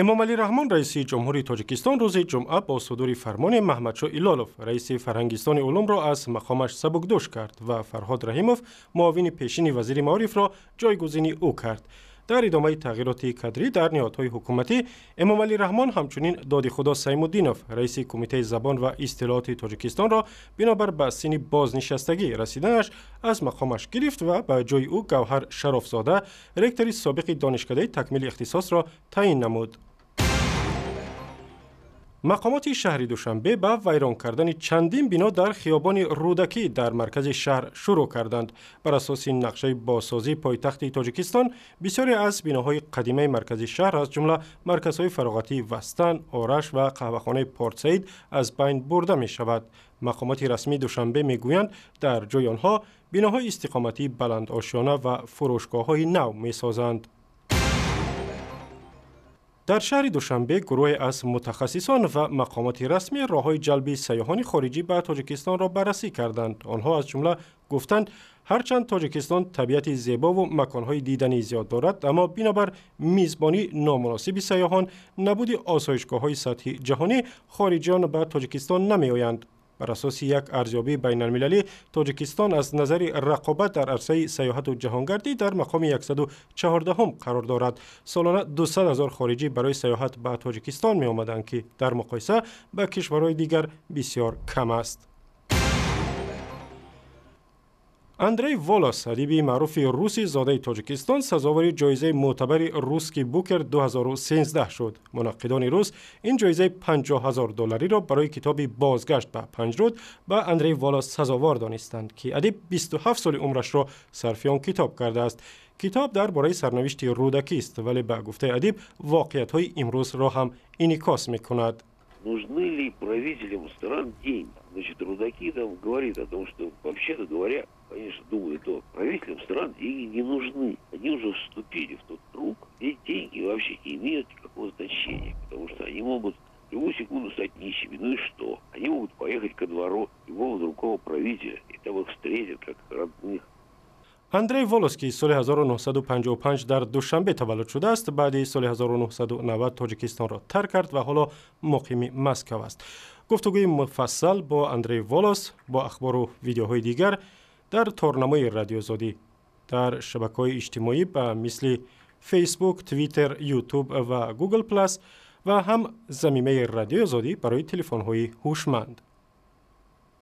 امامعلی رحمان رئیس جمهوری تاجیکستان روز جمعه با صدور فرمان محمد شویمارov رئیس فرهنگستان علوم را از مقامش سبکدوش کرد و فرهاد رحیموف معاون پیشین وزیر معارف را جایگزین او کرد. در ادامه تغییرات کادری در نهادهای حکومتی، امامعلی رحمان همچنین دادی خدا سیمودینوف رئیس کمیته زبان و اصطلاحات تاجیکستان را بنابر به سن بازنشستگی رسیدنش از مقامش گرفت و به جای او گوهر شرفزاده رکتور سابق دانشکده تکمیل اختصاص را تعیین نمود. مقامات شهر دوشنبه به ویران کردن چندین بنا در خیابان رودکی در مرکز شهر شروع کردند. بر اساس نقشه بازسازی پایتخت تاجیکستان، بسیاری از بناهای قدیمی مرکز شهر از جمله مرکزهای فراغتی وستن، آرش و قهوه‌خانه پارتسید از بین برده می شود. مقامات رسمی دوشنبه میگویند در جای آنها بناهای استقامتی بلند آشیانه و فروشگاه‌های نو می سازند. در شهر دوشنبه گروهی از متخصصان و مقامات رسمی راه‌های جلب سیاحان خارجی به تاجیکستان را بررسی کردند. آنها از جمله گفتند هرچند تاجیکستان طبیعت زیبا و مکان‌های دیدنی زیاد دارد، اما بنابر میزبانی نامناسب سیاحان نبود آسایشگاه‌های سطحی جهانی خارجیان به تاجیکستان نمی‌آیند. بر اساس یک ارزیابی بین‌المللی، تاجیکستان از نظر رقابت در عرصه سیاحت و جهانگردی در مقام 114 قرار دارد. سالانه 200,000 خارجی برای سیاحت به تاجیکستان می‌آمدند که در مقایسه با کشورهای دیگر بسیار کم است. اندری والوس، ادیب معروف روسی زاده تاجیکستان، سزاوار جایزه معتبر روسکی بوکر 2013 شد. منعقدان روس این جایزه $50,000 را برای کتابی بازگشت به 5 رود به اندری والوس سزاوار دانستند که ادیب 27 سال عمرش را صرف آن کتاب کرده است. کتاب درباره سرنوشت رودکی است، ولی به گفته ادیب واقعیت‌های امروز را هم انعکاس می‌کند. Нужны ли правителям стран деньги? Значит, Рудаки там говорит о том, что, вообще-то говоря, конечно, думают, что правителям стран деньги не нужны. Они уже вступили в тот круг, и деньги вообще не имеют никакого значения, потому что они могут в любую секунду стать нищими. Ну и что? Они могут поехать ко двору любого другого правителя, и там их встретят как родных. اندری والوس که سال 1955 در دوشنبه تولد شده است، بعد سال 1990 تاجیکستان را ترک کرد و حالا مقیم مسکو است. گفتگوی مفصل با اندری والوس با اخبار و ویدیوهای دیگر در تارنمای رادیو زادی در شبکه‌های اجتماعی به مثل فیسبوک، توییتر، یوتیوب و گوگل پلاس و هم زمینه رادیو زادی برای تلفن‌های هوشمند.